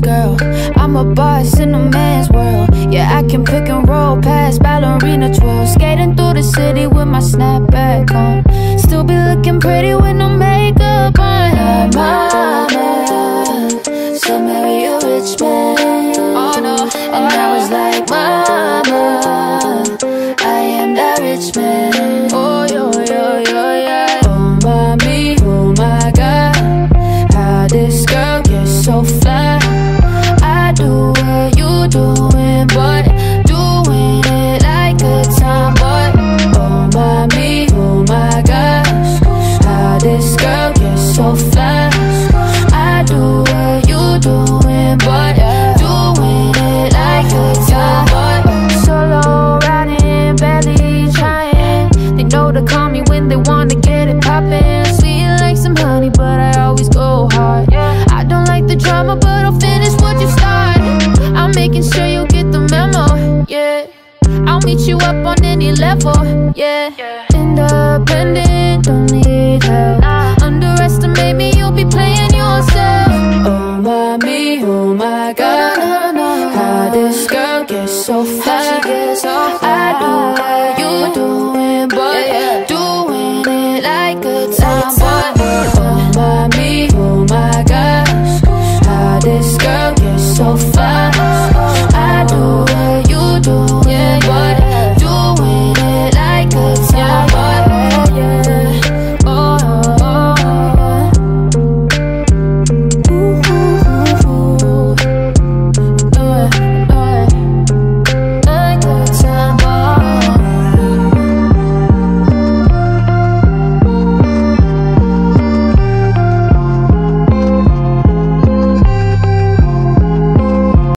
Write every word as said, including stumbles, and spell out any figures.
boss girl. I'm a boss in a man's world. Yeah, I can pick and roll past ballerina twirls. Skating through the city with my snapback on. Still be looking pretty with no makeup on. Her mama said marry a rich man. Oh, no. And I was like, mama, I am that rich man. Oh, yo, yo, yo, yeah. Oh, mommy, oh my God, how this girl gets so fly. I do what you doing, but doing it like a tomboy. Oh, mommy, oh my gosh, how this girl gets so fly. I do what you doing, but doing it like a tomboy. Solo riding, barely trying. They know to call me when they want to get it poppin'. Sweet like some honey, but I always go hard. I don't like the drama, but I'll finish what you start. I'm making sure you get the memo, yeah. I'll meet you up on any level, yeah. Independent, don't need help. Underestimate me, you'll be playing yourself. Oh, mommy, oh my God, how this girl gets so fat.